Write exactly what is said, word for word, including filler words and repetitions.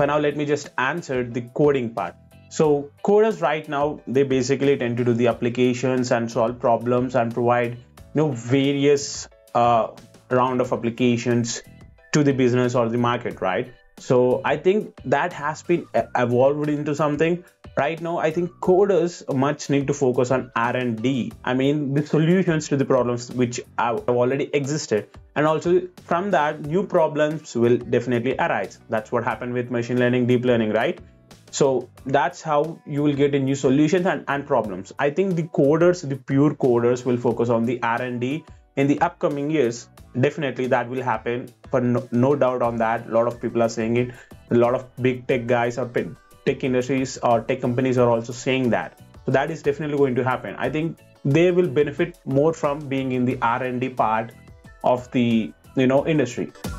For now, let me just answer the coding part. So coders right now, they basically tend to do the applications and solve problems and provide, you know, various uh, round of applications to the business or the market, right? So I think that has been evolved into something. Right now, I think coders much need to focus on R and D. I mean, the solutions to the problems which have already existed. And also from that, new problems will definitely arise. That's what happened with machine learning, deep learning, right? So that's how you will get a new solutions and, and problems. I think the coders, the pure coders will focus on the R and D in the upcoming years. Definitely that will happen, for no, no doubt on that. A lot of people are saying it. A lot of big tech guys or tech industries or tech companies are also saying that. So that is definitely going to happen. I think they will benefit more from being in the R and D part of the, you know, industry.